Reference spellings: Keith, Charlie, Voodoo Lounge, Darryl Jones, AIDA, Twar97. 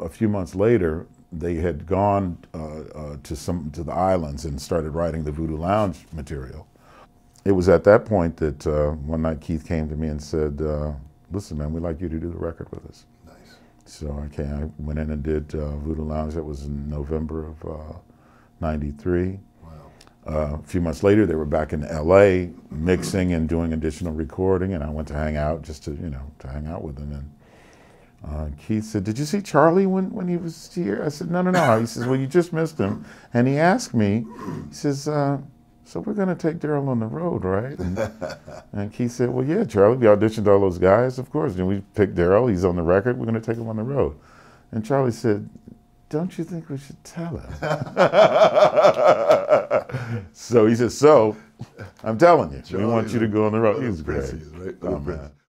a few months later, they had gone to the islands and started writing the Voodoo Lounge material. It was at that point that one night Keith came to me and said, listen, man, we'd like you to do the record with us. Nice. So I went in and did Voodoo Lounge. That was in November of '93. Wow. A few months later, they were back in LA mixing and doing additional recording, and I went to hang out just to, you know, to hang out with them. And Keith said, did you see Charlie when he was here? I said, no, no, no. He says, well, you just missed him. And he asked me, he says, so we're going to take Darryl on the road, right? And Keith said, well, yeah, Charlie, we auditioned all those guys, of course. And we picked Darryl, he's on the record, we're going to take him on the road. And Charlie said, don't you think we should tell him? So he said, so I'm telling you, Charlie, we want you to go on the road. He was great. Right? Oh, man.